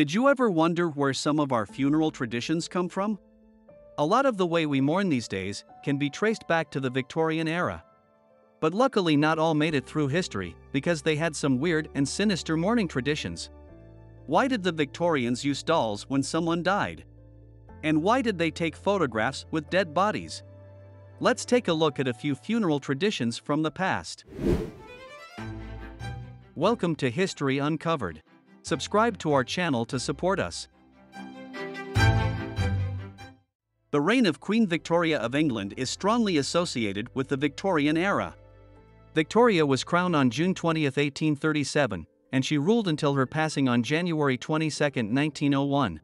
Did you ever wonder where some of our funeral traditions come from? A lot of the way we mourn these days can be traced back to the Victorian era. But luckily not all made it through history, because they had some weird and sinister mourning traditions. Why did the Victorians use dolls when someone died? And why did they take photographs with dead bodies? Let's take a look at a few funeral traditions from the past. Welcome to History Uncovered. Subscribe to our channel to support us. The reign of Queen Victoria of England is strongly associated with the Victorian era. Victoria was crowned on June 20, 1837, and she ruled until her passing on January 22, 1901.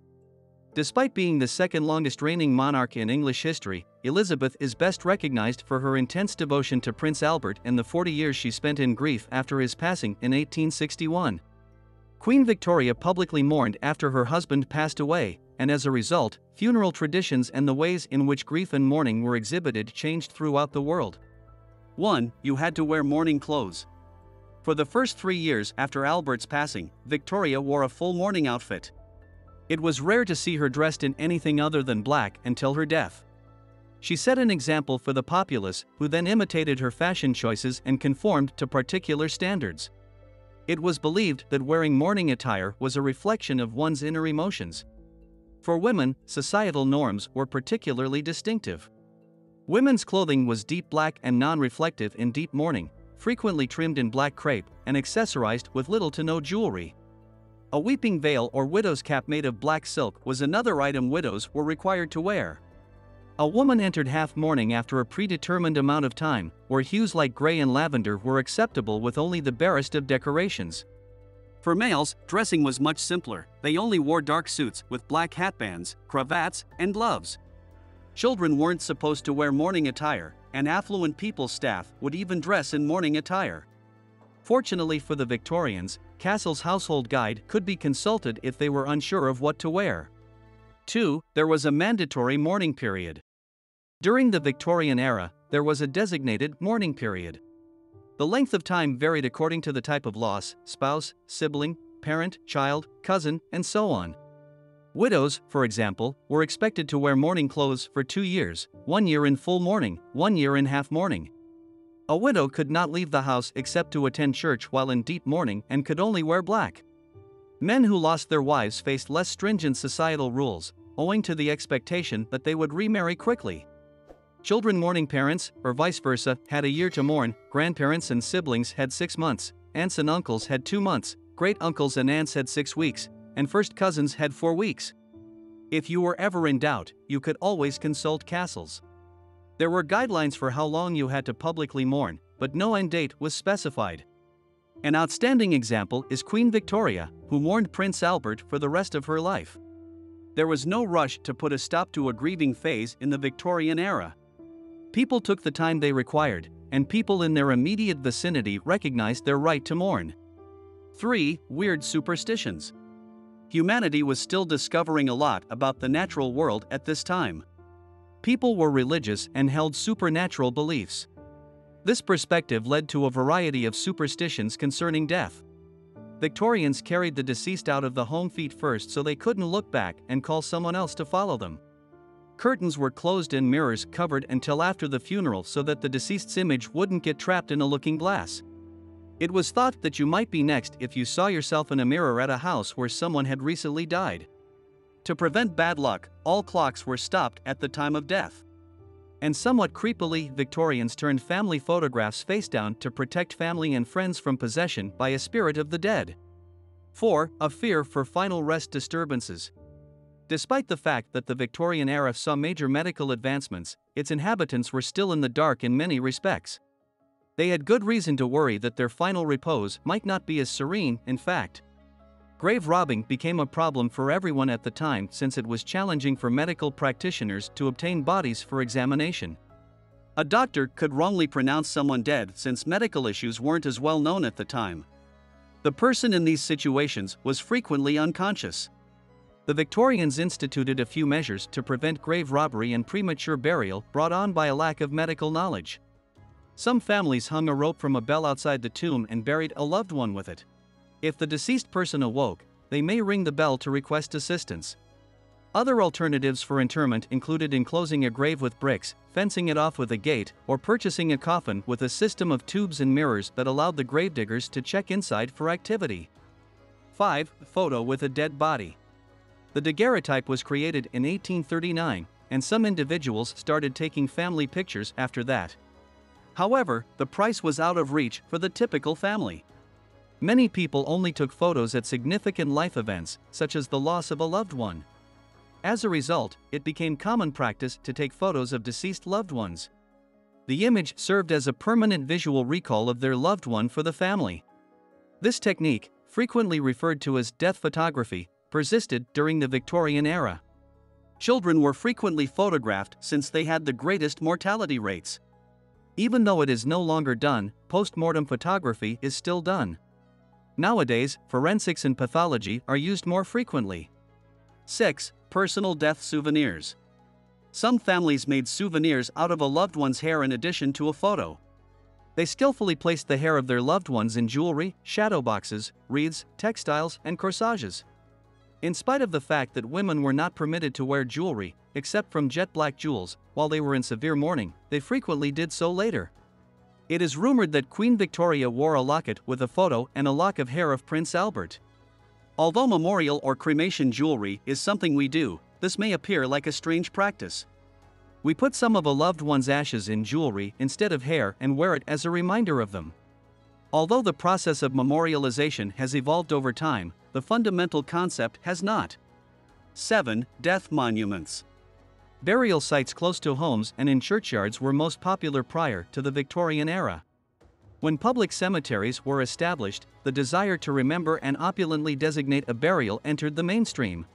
Despite being the second longest reigning monarch in English history, Elizabeth is best recognized for her intense devotion to Prince Albert and the 40 years she spent in grief after his passing in 1861. Queen Victoria publicly mourned after her husband passed away, and as a result, funeral traditions and the ways in which grief and mourning were exhibited changed throughout the world. 1. You had to wear mourning clothes. For the first 3 years after Albert's passing, Victoria wore a full mourning outfit. It was rare to see her dressed in anything other than black until her death. She set an example for the populace, who then imitated her fashion choices and conformed to particular standards. It was believed that wearing mourning attire was a reflection of one's inner emotions. For women, societal norms were particularly distinctive. Women's clothing was deep black and non-reflective in deep mourning, frequently trimmed in black crepe, and accessorized with little to no jewelry. A weeping veil or widow's cap made of black silk was another item widows were required to wear. A woman entered half-mourning after a predetermined amount of time, where hues like gray and lavender were acceptable with only the barest of decorations. For males, dressing was much simpler. They only wore dark suits with black hatbands, cravats, and gloves. Children weren't supposed to wear mourning attire, and affluent people's staff would even dress in mourning attire. Fortunately for the Victorians, Castle's Household Guide could be consulted if they were unsure of what to wear. 2. There was a mandatory mourning period. During the Victorian era, there was a designated mourning period. The length of time varied according to the type of loss: spouse, sibling, parent, child, cousin, and so on. Widows, for example, were expected to wear mourning clothes for 2 years, 1 year in full mourning, 1 year in half mourning. A widow could not leave the house except to attend church while in deep mourning and could only wear black. Men who lost their wives faced less stringent societal rules, owing to the expectation that they would remarry quickly. Children mourning parents, or vice versa, had a year to mourn, grandparents and siblings had 6 months, aunts and uncles had 2 months, great uncles and aunts had 6 weeks, and first cousins had 4 weeks. If you were ever in doubt, you could always consult Castle's. There were guidelines for how long you had to publicly mourn, but no end date was specified. An outstanding example is Queen Victoria, who mourned Prince Albert for the rest of her life. There was no rush to put a stop to a grieving phase in the Victorian era. People took the time they required, and people in their immediate vicinity recognized their right to mourn. 3. Weird superstitions. Humanity was still discovering a lot about the natural world at this time. People were religious and held supernatural beliefs. This perspective led to a variety of superstitions concerning death. Victorians carried the deceased out of the home feet first so they couldn't look back and call someone else to follow them. Curtains were closed and mirrors covered until after the funeral so that the deceased's image wouldn't get trapped in a looking glass. It was thought that you might be next if you saw yourself in a mirror at a house where someone had recently died. To prevent bad luck, all clocks were stopped at the time of death. And somewhat creepily, Victorians turned family photographs face down to protect family and friends from possession by a spirit of the dead. 4. A fear for final rest disturbances. Despite the fact that the Victorian era saw major medical advancements, its inhabitants were still in the dark in many respects. They had good reason to worry that their final repose might not be as serene, in fact. Grave robbing became a problem for everyone at the time since it was challenging for medical practitioners to obtain bodies for examination. A doctor could wrongly pronounce someone dead since medical issues weren't as well known at the time. The person in these situations was frequently unconscious. The Victorians instituted a few measures to prevent grave robbery and premature burial brought on by a lack of medical knowledge. Some families hung a rope from a bell outside the tomb and buried a loved one with it. If the deceased person awoke, they may ring the bell to request assistance. Other alternatives for interment included enclosing a grave with bricks, fencing it off with a gate, or purchasing a coffin with a system of tubes and mirrors that allowed the gravediggers to check inside for activity. 5. Photo with a dead body. The daguerreotype was created in 1839, and some individuals started taking family pictures after that. However, the price was out of reach for the typical family. Many people only took photos at significant life events, such as the loss of a loved one. As a result, it became common practice to take photos of deceased loved ones. The image served as a permanent visual recall of their loved one for the family. This technique, frequently referred to as death photography, persisted during the Victorian era. Children were frequently photographed since they had the greatest mortality rates. Even though it is no longer done, post-mortem photography is still done. Nowadays, forensics and pathology are used more frequently. 6. Personal death souvenirs. Some families made souvenirs out of a loved one's hair in addition to a photo. They skillfully placed the hair of their loved ones in jewelry, shadow boxes, wreaths, textiles, and corsages. In spite of the fact that women were not permitted to wear jewelry, except from jet black jewels, while they were in severe mourning, they frequently did so later. It is rumored that Queen Victoria wore a locket with a photo and a lock of hair of Prince Albert. Although memorial or cremation jewelry is something we do, this may appear like a strange practice. We put some of a loved one's ashes in jewelry instead of hair and wear it as a reminder of them. Although the process of memorialization has evolved over time, the fundamental concept has not. 7. Death monuments. Burial sites close to homes and in churchyards were most popular prior to the Victorian era. When public cemeteries were established, the desire to remember and opulently designate a burial entered the mainstream.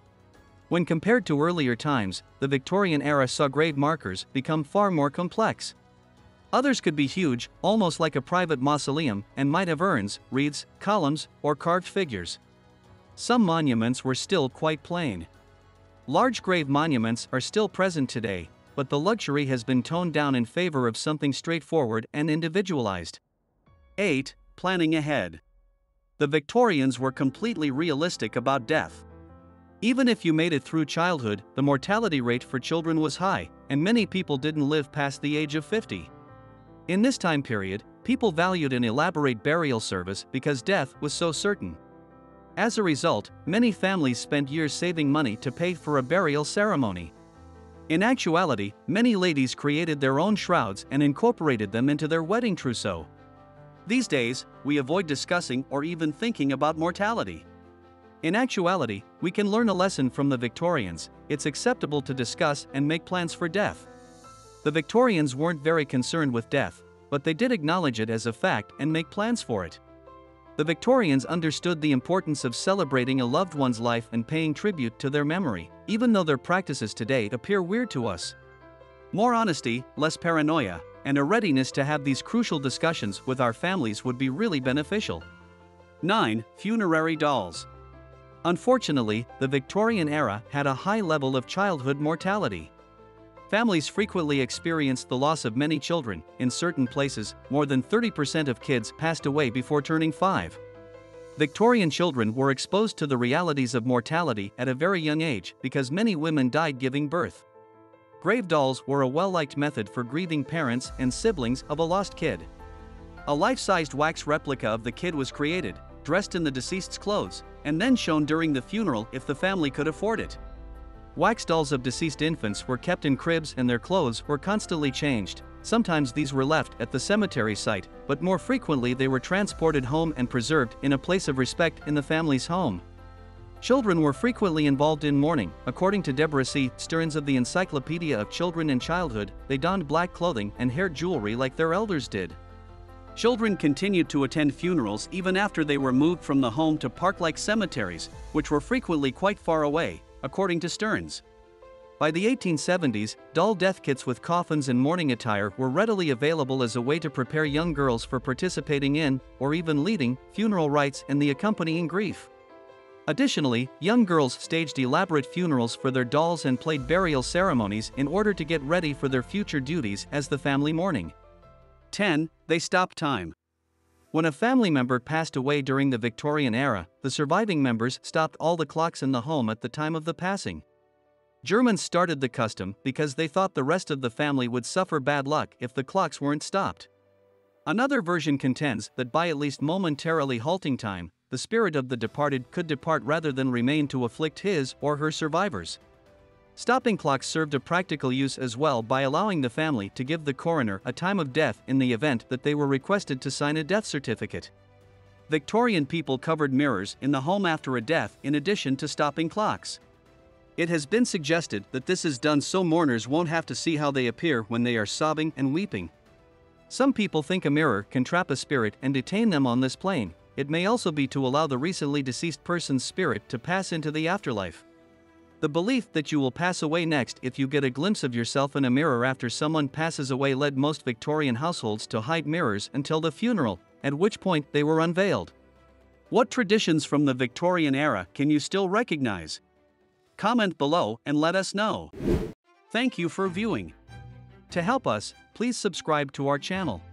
When compared to earlier times, the Victorian era saw grave markers become far more complex. Others could be huge, almost like a private mausoleum, and might have urns, wreaths, columns, or carved figures. Some monuments were still quite plain. Large grave monuments are still present today, but the luxury has been toned down in favor of something straightforward and individualized. 8. Planning ahead. The Victorians were completely realistic about death. Even if you made it through childhood, the mortality rate for children was high, and many people didn't live past the age of 50. In this time period, people valued an elaborate burial service because death was so certain. As a result, many families spent years saving money to pay for a burial ceremony. In actuality, many ladies created their own shrouds and incorporated them into their wedding trousseau. These days, we avoid discussing or even thinking about mortality. In actuality, we can learn a lesson from the Victorians: it's acceptable to discuss and make plans for death. The Victorians weren't very concerned with death, but they did acknowledge it as a fact and make plans for it. The Victorians understood the importance of celebrating a loved one's life and paying tribute to their memory, even though their practices today appear weird to us. More honesty, less paranoia, and a readiness to have these crucial discussions with our families would be really beneficial. 9. Funerary dolls. Unfortunately, the Victorian era had a high level of childhood mortality. Families frequently experienced the loss of many children. In certain places, more than 30% of kids passed away before turning 5. Victorian children were exposed to the realities of mortality at a very young age because many women died giving birth. Grave dolls were a well-liked method for grieving parents and siblings of a lost kid. A life-sized wax replica of the kid was created, dressed in the deceased's clothes, and then shown during the funeral if the family could afford it. Wax dolls of deceased infants were kept in cribs and their clothes were constantly changed. Sometimes these were left at the cemetery site, but more frequently they were transported home and preserved in a place of respect in the family's home. Children were frequently involved in mourning. According to Deborah C. Stearns of the Encyclopedia of Children and Childhood, they donned black clothing and hair jewelry like their elders did. Children continued to attend funerals even after they were moved from the home to park-like cemeteries, which were frequently quite far away, according to Stearns. By the 1870s, doll death kits with coffins and mourning attire were readily available as a way to prepare young girls for participating in, or even leading, funeral rites and the accompanying grief. Additionally, young girls staged elaborate funerals for their dolls and played burial ceremonies in order to get ready for their future duties as the family mourning. 10. They stopped time. When a family member passed away during the Victorian era, the surviving members stopped all the clocks in the home at the time of the passing. Germans started the custom because they thought the rest of the family would suffer bad luck if the clocks weren't stopped. Another version contends that by at least momentarily halting time, the spirit of the departed could depart rather than remain to afflict his or her survivors. Stopping clocks served a practical use as well by allowing the family to give the coroner a time of death in the event that they were requested to sign a death certificate. Victorian people covered mirrors in the home after a death in addition to stopping clocks. It has been suggested that this is done so mourners won't have to see how they appear when they are sobbing and weeping. Some people think a mirror can trap a spirit and detain them on this plane. It may also be to allow the recently deceased person's spirit to pass into the afterlife. The belief that you will pass away next if you get a glimpse of yourself in a mirror after someone passes away led most Victorian households to hide mirrors until the funeral, at which point they were unveiled. What traditions from the Victorian era can you still recognize? Comment below and let us know. Thank you for viewing. To help us, please subscribe to our channel.